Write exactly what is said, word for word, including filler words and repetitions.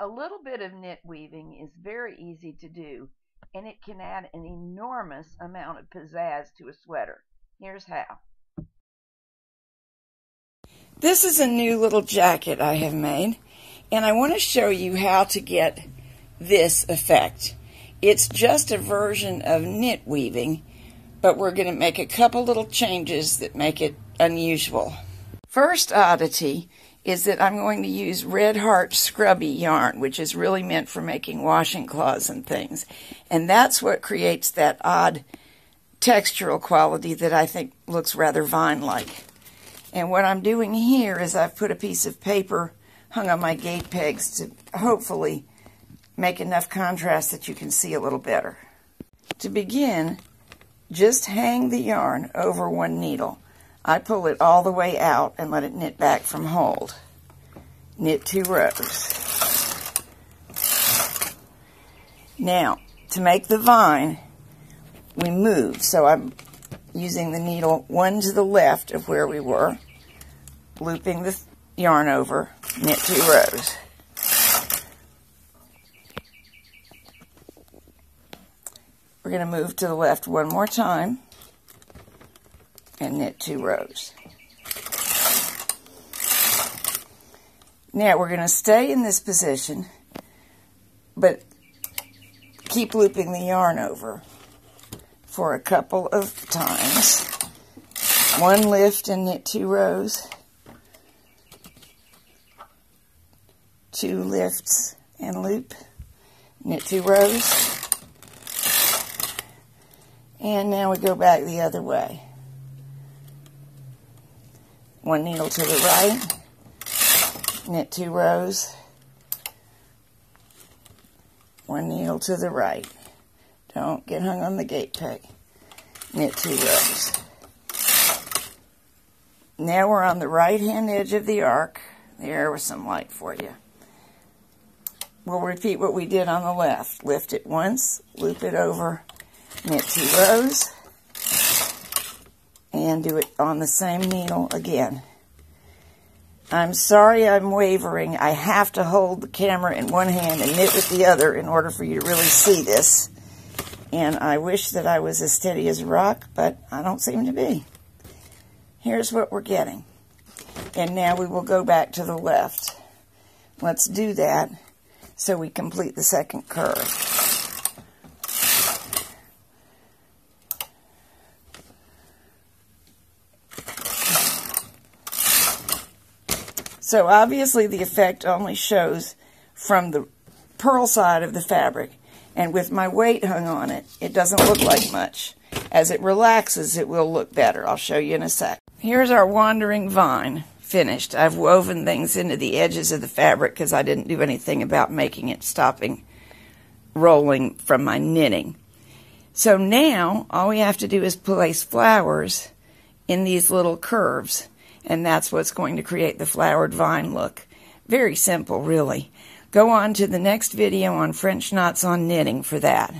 A little bit of knit weaving is very easy to do, and it can add an enormous amount of pizzazz to a sweater. Here's how. This is a new little jacket I have made, and I want to show you how to get this effect. It's just a version of knit weaving, but we're going to make a couple little changes that make it unusual. First oddity is that I'm going to use Red Heart Scrubby yarn, which is really meant for making washing cloths and things. And that's what creates that odd textural quality that I think looks rather vine-like. And what I'm doing here is I've put a piece of paper hung on my gate pegs to hopefully make enough contrast that you can see a little better. To begin, just hang the yarn over one needle. I pull it all the way out and let it knit back from hold. Knit two rows. Now, to make the vine, we move. So I'm using the needle one to the left of where we were, looping the yarn over, knit two rows. We're going to move to the left one more time and knit two rows. Now we're going to stay in this position, but keep looping the yarn over for a couple of times. One lift and knit two rows. Two lifts and loop, knit two rows. And now we go back the other way. One needle to the right, knit two rows. One needle to the right. Don't get hung on the gate peg. Knit two rows. Now we're on the right-hand edge of the arc. There was some light for you. We'll repeat what we did on the left. Lift it once, loop it over, knit two rows, and do it on the same needle again. I'm sorry I'm wavering. I have to hold the camera in one hand and knit with the other in order for you to really see this. And I wish that I was as steady as a rock, but I don't seem to be. Here's what we're getting. And now we will go back to the left. Let's do that so we complete the second curve. So obviously the effect only shows from the purl side of the fabric, and with my weight hung on it, it doesn't look like much. As it relaxes, it will look better. I'll show you in a sec. Here's our wandering vine finished. I've woven things into the edges of the fabric because I didn't do anything about making it stopping rolling from my knitting. So now all we have to do is place flowers in these little curves. And that's what's going to create the flowered vine look. Very simple, really. Go on to the next video on French knots on knitting for that.